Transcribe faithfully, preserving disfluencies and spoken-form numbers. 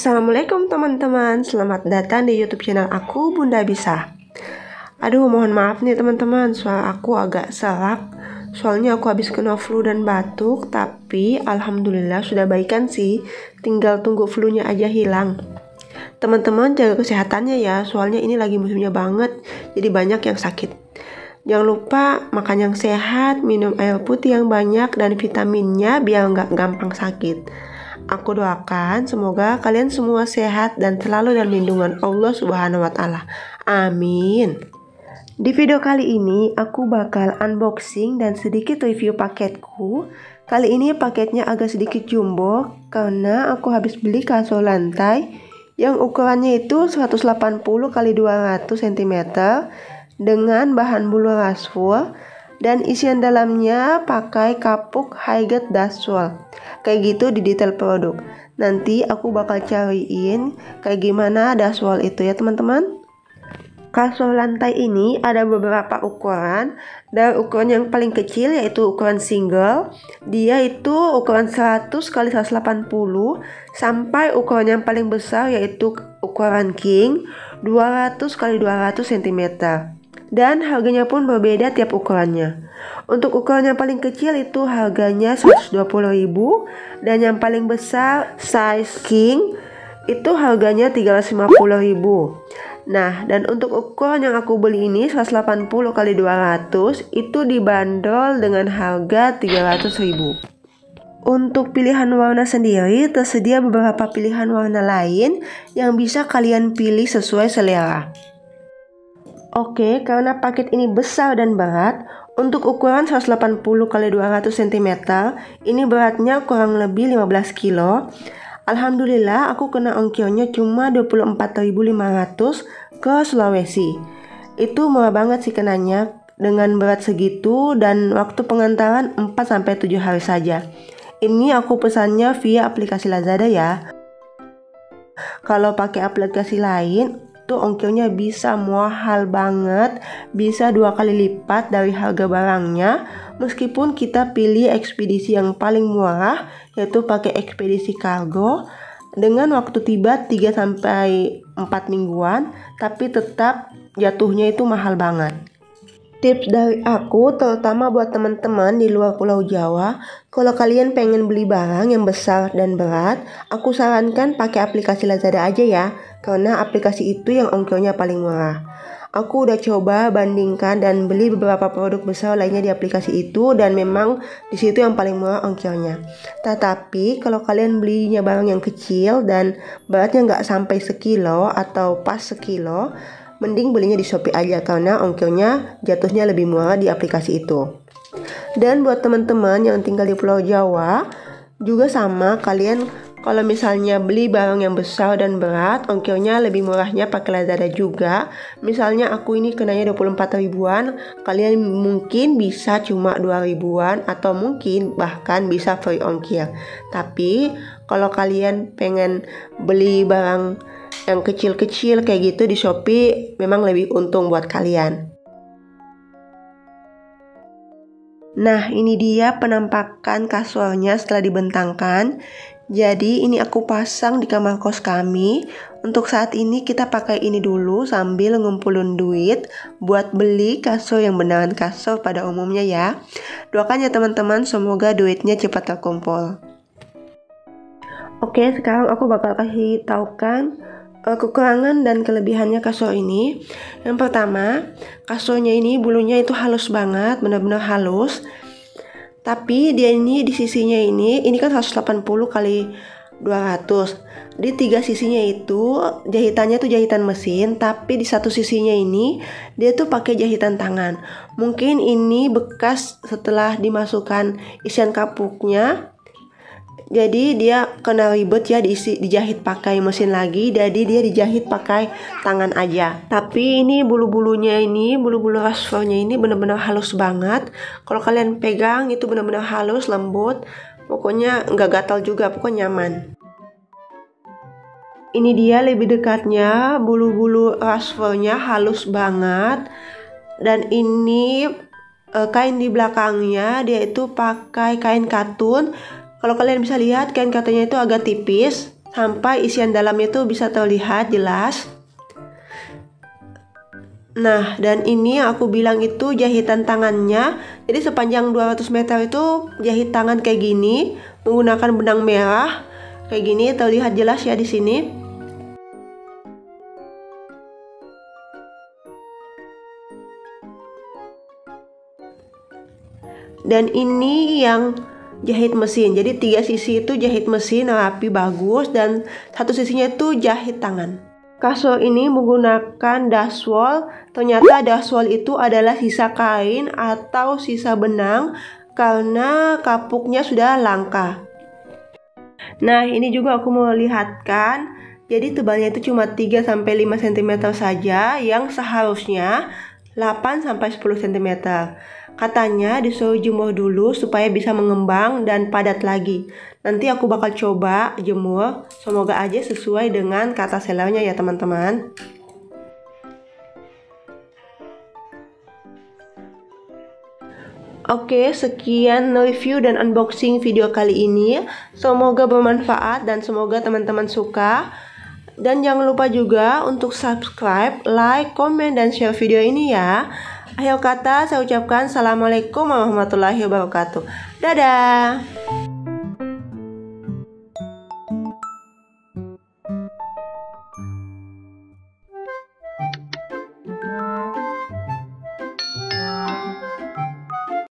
Assalamualaikum teman-teman, selamat datang di YouTube channel aku, Bunda Bisa. Aduh, mohon maaf nih teman-teman, suara aku agak serak. Soalnya aku habis kena flu dan batuk, tapi alhamdulillah sudah baikan sih. Tinggal tunggu flu-nya aja hilang. Teman-teman jaga kesehatannya ya, soalnya ini lagi musimnya banget, jadi banyak yang sakit. Jangan lupa makan yang sehat, minum air putih yang banyak dan vitaminnya biar nggak gampang sakit. Aku doakan semoga kalian semua sehat dan selalu dalam lindungan Allah Subhanahu wa Ta'ala. Amin. Di video kali ini aku bakal unboxing dan sedikit review paketku. Kali ini paketnya agak sedikit jumbo karena aku habis beli kasur lantai yang ukurannya itu seratus delapan puluh kali dua ratus sentimeter dengan bahan bulu rasfur. Dan isian dalamnya pakai kapuk high-grade daswell. Kayak gitu di detail produk. Nanti aku bakal cariin kayak gimana daswell itu ya teman-teman. Kasur lantai ini ada beberapa ukuran. Dan ukuran yang paling kecil yaitu ukuran single. Dia itu ukuran seratus kali seratus delapan puluh. Sampai ukuran yang paling besar yaitu ukuran king dua ratus kali dua ratus sentimeter. Dan harganya pun berbeda tiap ukurannya. Untuk ukuran yang paling kecil itu harganya seratus dua puluh ribu rupiah dan yang paling besar size king itu harganya tiga ratus lima puluh ribu rupiah. Nah, dan untuk ukuran yang aku beli ini seratus delapan puluh kali dua ratus itu dibanderol dengan harga tiga ratus ribu rupiah. Untuk pilihan warna sendiri tersedia beberapa pilihan warna lain yang bisa kalian pilih sesuai selera. Oke, karena paket ini besar dan berat, untuk ukuran seratus delapan puluh kali dua ratus sentimeter, ini beratnya kurang lebih lima belas kilo. Alhamdulillah, aku kena ongkirnya cuma dua puluh empat ribu lima ratus ke Sulawesi. Itu murah banget sih kenanya, dengan berat segitu dan waktu pengantaran empat sampai tujuh hari saja. Ini aku pesannya via aplikasi Lazada ya. Kalau pakai aplikasi lain, ongkirnya bisa mahal banget, bisa dua kali lipat dari harga barangnya, meskipun kita pilih ekspedisi yang paling murah yaitu pakai ekspedisi kargo dengan waktu tiba tiga sampai empat mingguan, tapi tetap jatuhnya itu mahal banget. Tips dari aku terutama buat teman-teman di luar Pulau Jawa, kalau kalian pengen beli barang yang besar dan berat, aku sarankan pakai aplikasi Lazada aja ya, karena aplikasi itu yang ongkirnya paling murah. Aku udah coba bandingkan dan beli beberapa produk besar lainnya di aplikasi itu dan memang di situ yang paling murah ongkirnya. Tetapi kalau kalian belinya barang yang kecil dan beratnya nggak sampai sekilo atau pas sekilo, mending belinya di Shopee aja karena ongkirnya jatuhnya lebih murah di aplikasi itu. Dan buat teman-teman yang tinggal di Pulau Jawa juga sama, kalian kalau misalnya beli barang yang besar dan berat, ongkirnya lebih murahnya pakai Lazada juga. Misalnya aku ini kenanya dua puluh empat ribuan, kalian mungkin bisa cuma dua ribuan atau mungkin bahkan bisa free ongkir. Tapi kalau kalian pengen beli barang yang kecil-kecil kayak gitu di Shopee memang lebih untung buat kalian. Nah, ini dia penampakan kasurnya setelah dibentangkan. Jadi ini aku pasang di kamar kos kami. Untuk saat ini kita pakai ini dulu sambil ngumpulin duit buat beli kasur yang beneran kasur pada umumnya ya. Doakan ya teman-teman, semoga duitnya cepat terkumpul. Oke, sekarang aku bakal kasih tahu kan kekurangan dan kelebihannya kasur ini. Yang pertama, kasurnya ini bulunya itu halus banget, benar-benar halus. Tapi dia ini di sisinya ini, ini kan seratus delapan puluh kali dua ratus. Di tiga sisinya itu jahitannya tuh jahitan mesin, tapi di satu sisinya ini dia tuh pakai jahitan tangan. Mungkin ini bekas setelah dimasukkan isian kapuknya. Jadi dia kena ribet ya diisi, dijahit pakai mesin lagi, jadi dia dijahit pakai tangan aja. Tapi ini bulu-bulunya ini, bulu-bulu rasfurnya ini benar-benar halus banget. Kalau kalian pegang itu benar-benar halus, lembut. Pokoknya nggak gatal juga, pokoknya nyaman. Ini dia lebih dekatnya, bulu-bulu rasfurnya halus banget. Dan ini kain di belakangnya, dia itu pakai kain katun. Kalau kalian bisa lihat kain katanya itu agak tipis, sampai isian dalamnya tuh bisa terlihat jelas. Nah, dan ini yang aku bilang itu jahitan tangannya. Jadi sepanjang dua ratus meter itu jahit tangan kayak gini menggunakan benang merah. Kayak gini terlihat jelas ya di sini. Dan ini yang jahit mesin. Jadi tiga sisi itu jahit mesin rapi bagus dan satu sisinya itu jahit tangan. Kasur ini menggunakan dashwall. Ternyata dashwall itu adalah sisa kain atau sisa benang karena kapuknya sudah langka. Nah, ini juga aku mau lihatkan. Jadi tebalnya itu cuma tiga sampai lima sentimeter saja yang seharusnya delapan sampai sepuluh sentimeter. Katanya disuruh jemur dulu supaya bisa mengembang dan padat lagi. Nanti aku bakal coba jemur, semoga aja sesuai dengan kata sellernya ya teman-teman. Oke, sekian review dan unboxing video kali ini. Semoga bermanfaat dan semoga teman-teman suka. Dan jangan lupa juga untuk subscribe, like, komen, dan share video ini ya. Akhir kata saya ucapkan assalamualaikum warahmatullahi wabarakatuh. Dadah.